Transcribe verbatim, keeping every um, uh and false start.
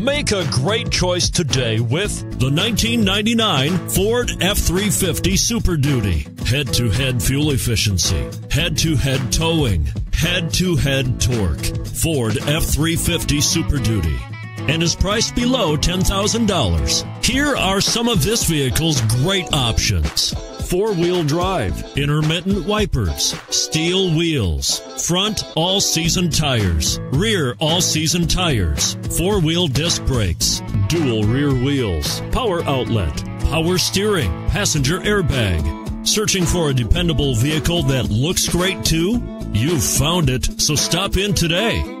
Make a great choice today with the nineteen ninety-nine Ford F three fifty Super Duty. Head-to-head fuel efficiency, head-to-head towing, head-to-head torque. Ford F three fifty Super Duty, and is priced below ten thousand dollars. Here are some of this vehicle's great options: four-wheel drive, intermittent wipers, steel wheels, front all-season tires, rear all-season tires, four-wheel disc brakes, dual rear wheels, power outlet, power steering, passenger airbag. Searching for a dependable vehicle that looks great too? You've found it, so stop in today.